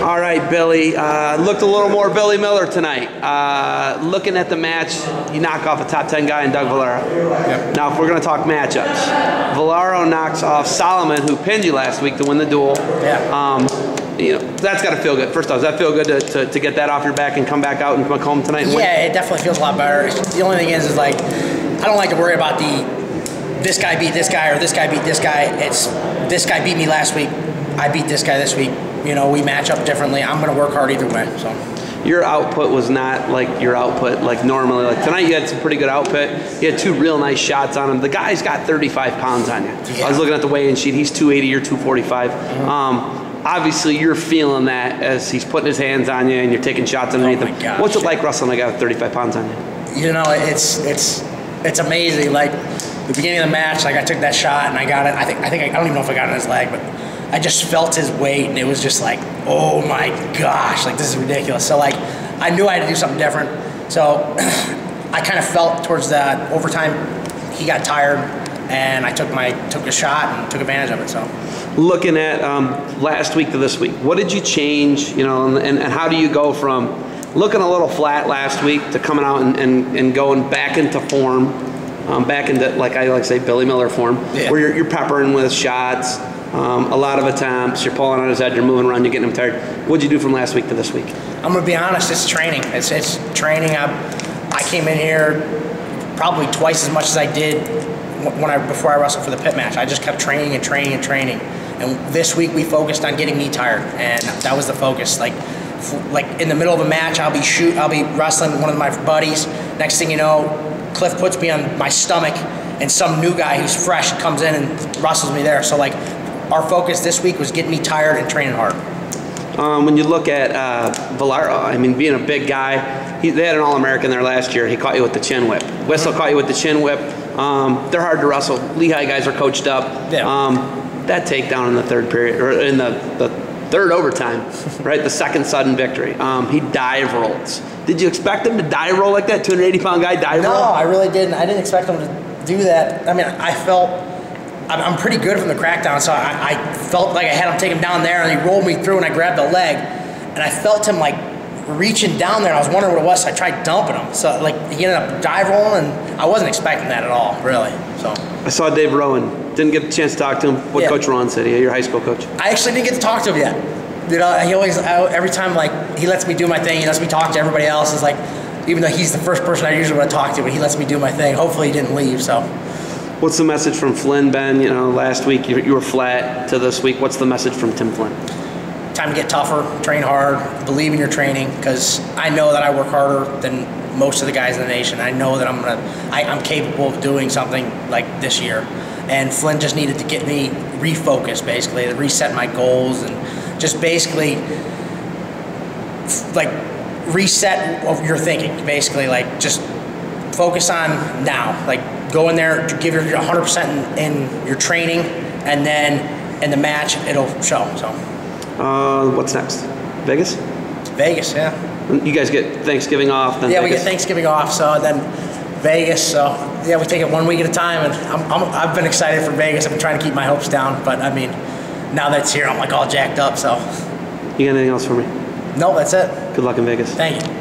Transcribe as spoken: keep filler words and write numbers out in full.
All right, Billy. Uh, looked a little more Billy Miller tonight. Uh, looking at the match, you knock off a top ten guy in Doug Vollaro. Yep. Now, if we're going to talk matchups, Vollaro knocks off Solomon, who pinned you last week to win the duel. Yeah. Um, you know, that's got to feel good. First off, does that feel good to, to, to get that off your back and come back out and come home tonight? And yeah, win? It definitely feels a lot better. The only thing is, is like, I don't like to worry about the this guy beat this guy or this guy beat this guy. It's this guy beat me last week. I beat this guy this week. You know, we match up differently. I'm going to work hard either way. So your output was not like your output like normally. Like tonight, you had some pretty good output. You had two real nice shots on him. The guy's got thirty-five pounds on you. Yeah. I was looking at the weigh-in sheet. He's two eighty. You're two forty-five. Mm-hmm. um, obviously, you're feeling that as he's putting his hands on you and you're taking shots underneath oh him. Gosh. What's it like wrestling a guy with thirty-five pounds on you? You know, it's it's it's amazing. Like the beginning of the match, like I took that shot and I got it. I think I think I, I don't even know if I got it in his leg, but I just felt his weight, and it was just like, oh my gosh, like this is ridiculous. So like, I knew I had to do something different. So I kind of felt towards that overtime, he got tired, and I took my took a shot and took advantage of it. So, looking at um, last week to this week, what did you change? You know, and, and how do you go from looking a little flat last week to coming out and and, and going back into form, um, back into like I like to say Billy Miller form, yeah. where you're, you're peppering with shots. Um, a lot of attempts, you're pulling on his head, you're moving around, you're getting him tired. What'd you do from last week to this week? I'm going to be honest, it's training. It's, it's training. I, I came in here probably twice as much as I did when I, before I wrestled for the pit match. I just kept training and training and training. And this week we focused on getting me tired, and that was the focus. Like, like in the middle of a match, I'll be shoot, I'll be wrestling with one of my buddies. Next thing you know, Cliff puts me on my stomach, and some new guy who's fresh comes in and wrestles me there. So like, our focus this week was getting me tired and training hard. Um, when you look at uh, Vollaro, I mean, being a big guy, he, they had an All-American there last year. He caught you with the chin whip. Whistle caught you with the chin whip. Um, they're hard to wrestle. Lehigh guys are coached up. Yeah. Um, that takedown in the third period, or in the, the third overtime, right? The second sudden victory. Um, he dive rolls. Did you expect him to dive roll like that? two hundred eighty pound guy dive roll? No, I really didn't. I didn't expect him to do that. I mean, I felt. I'm pretty good from the crackdown, so I, I felt like I had him take him down there, and he rolled me through, and I grabbed the leg, and I felt him like reaching down there, and I was wondering what it was, so I tried dumping him. So like he ended up dive rolling, and I wasn't expecting that at all, really. So I saw Dave Rowan. Didn't get a chance to talk to him. What yeah. Coach Rowan said, yeah, your high school coach. I actually didn't get to talk to him yet. You know, he always I, every time like he lets me do my thing, he lets me talk to everybody else. It's like, even though he's the first person I usually want to talk to, but he lets me do my thing. Hopefully he didn't leave. So. What's the message from Flynn, Ben? You know, last week you, you were flat to this week. What's the message from Tim Flynn? Time to get tougher, train hard, believe in your training, because I know that I work harder than most of the guys in the nation. I know that I'm gonna, I, I'm capable of doing something like this year. And Flynn just needed to get me refocused, basically, to reset my goals and just basically, like, reset of your thinking, basically, like, just focus on now, like. Go in there, give your one hundred percent in, in your training, and then in the match, it'll show. So, uh, what's next? Vegas? Vegas, yeah. You guys get Thanksgiving off. Then yeah, Vegas. We get Thanksgiving off, so then Vegas. So, yeah, we take it one week at a time, and I'm, I'm, I've been excited for Vegas. I've been trying to keep my hopes down, but, I mean, now that it's here, I'm, like, all jacked up, so. You got anything else for me? No, that's it. Good luck in Vegas. Thank you.